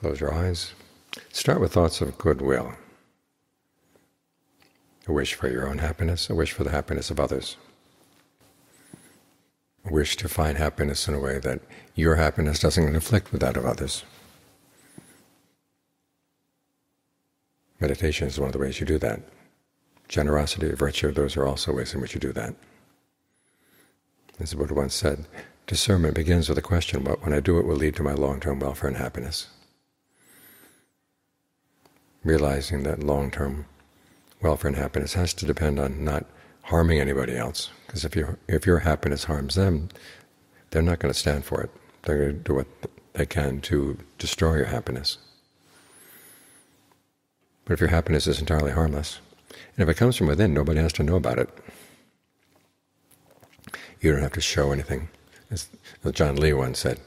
Close your eyes. Start with thoughts of goodwill. A wish for your own happiness, a wish for the happiness of others. A wish to find happiness in a way that your happiness doesn't conflict with that of others. Meditation is one of the ways you do that. Generosity, virtue, those are also ways in which you do that. As the Buddha once said, discernment begins with the question, what when I do it will lead to my long-term welfare and happiness? Realizing that long-term welfare and happiness has to depend on not harming anybody else, because if your happiness harms them, they're not going to stand for it. They're going to do what they can to destroy your happiness. But if your happiness is entirely harmless, and if it comes from within, nobody has to know about it. You don't have to show anything. As John Lee once said,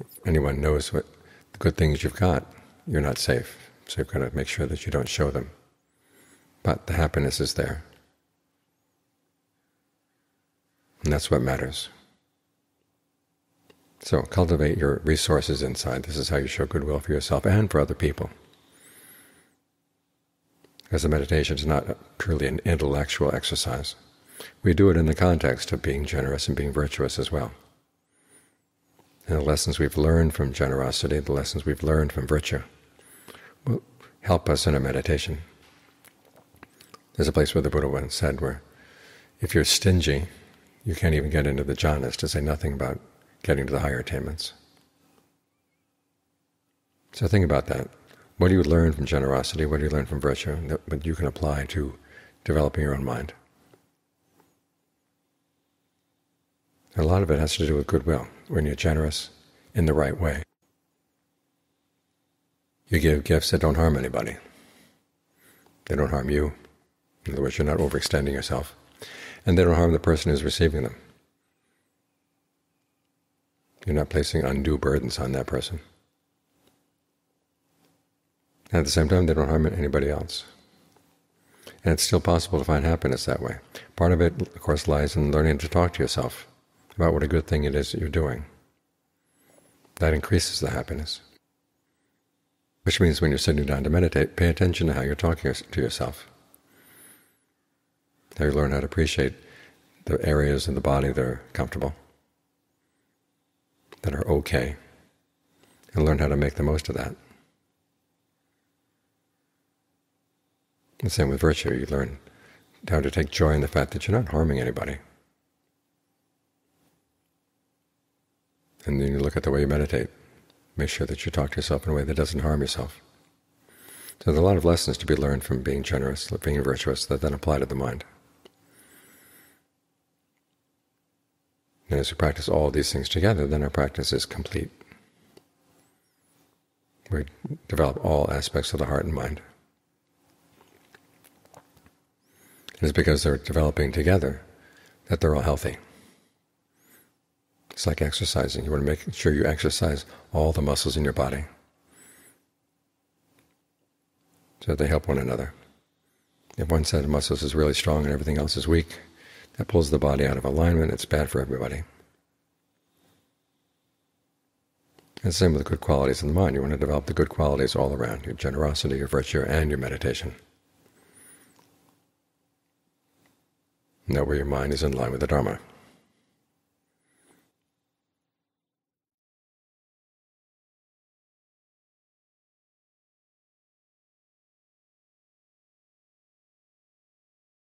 if anyone knows what the good things you've got, you're not safe. So you've got to make sure that you don't show them. But the happiness is there. And that's what matters. So cultivate your resources inside. This is how you show goodwill for yourself and for other people. Because the meditation is not purely an intellectual exercise. We do it in the context of being generous and being virtuous as well. And the lessons we've learned from generosity, the lessons we've learned from virtue, will help us in our meditation. There's a place where the Buddha once said where if you're stingy, you can't even get into the jhanas, to say nothing about getting to the higher attainments. So think about that. What do you learn from generosity? What do you learn from virtue that you can apply to developing your own mind? A lot of it has to do with goodwill. When you're generous in the right way, you give gifts that don't harm anybody. They don't harm you. In other words, you're not overextending yourself. And they don't harm the person who's receiving them. You're not placing undue burdens on that person. And at the same time, they don't harm anybody else. And it's still possible to find happiness that way. Part of it, of course, lies in learning to talk to yourself about what a good thing it is that you're doing. That increases the happiness. Which means when you're sitting down to meditate, pay attention to how you're talking to yourself. How you learn how to appreciate the areas in the body that are comfortable, that are okay, and learn how to make the most of that. The same with virtue. You learn how to take joy in the fact that you're not harming anybody. And then you look at the way you meditate. Make sure that you talk to yourself in a way that doesn't harm yourself. So there's a lot of lessons to be learned from being generous, being virtuous, that then apply to the mind. And as we practice all of these things together, then our practice is complete. We develop all aspects of the heart and mind. It is because they're developing together that they're all healthy. It's like exercising. You want to make sure you exercise all the muscles in your body so that they help one another. If one set of muscles is really strong and everything else is weak, that pulls the body out of alignment. It's bad for everybody. And the same with the good qualities in the mind. You want to develop the good qualities all around, your generosity, your virtue, and your meditation. And that way your mind is in line with the Dharma.